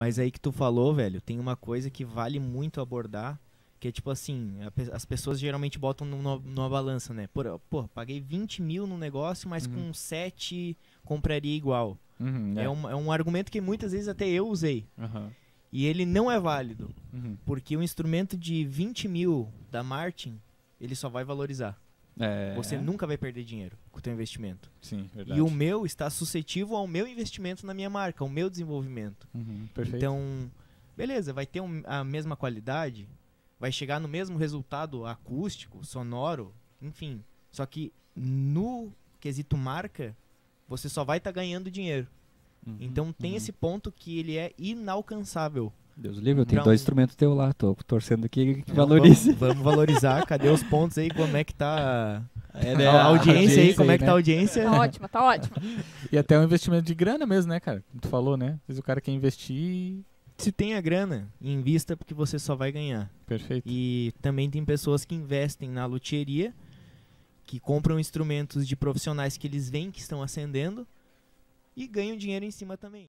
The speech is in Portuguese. Mas aí que tu falou, velho, tem uma coisa que vale muito abordar, que é tipo assim, as pessoas geralmente botam numa balança, né? Pô, paguei 20 mil num negócio, mas com 7 compraria igual. É um argumento que muitas vezes até eu usei. E ele não é válido, porque o instrumento de 20 mil da Martin, ele só vai valorizar. Você nunca vai perder dinheiro com o teu investimento. Sim, verdade. E o meu está suscetível ao meu investimento na minha marca, ao meu desenvolvimento. Perfeito. Então, beleza, vai ter a mesma qualidade, vai chegar no mesmo resultado acústico, sonoro, enfim. Só que no quesito marca, você só vai estar ganhando dinheiro. Então tem esse ponto que ele é inalcançável. Deus livre, eu tenho dois instrumentos teus lá, tô torcendo aqui que valorize. Vamos valorizar, cadê os pontos aí, como é que tá a audiência aí, como é que tá a audiência. Tá ótima, tá ótima. E até um investimento de grana mesmo, né, cara? Como tu falou, né? Às vezes o cara quer investir... Se tem a grana, invista porque você só vai ganhar. Perfeito. E também tem pessoas que investem na luthieria, que compram instrumentos de profissionais que eles veem que estão ascendendo e ganham dinheiro em cima também.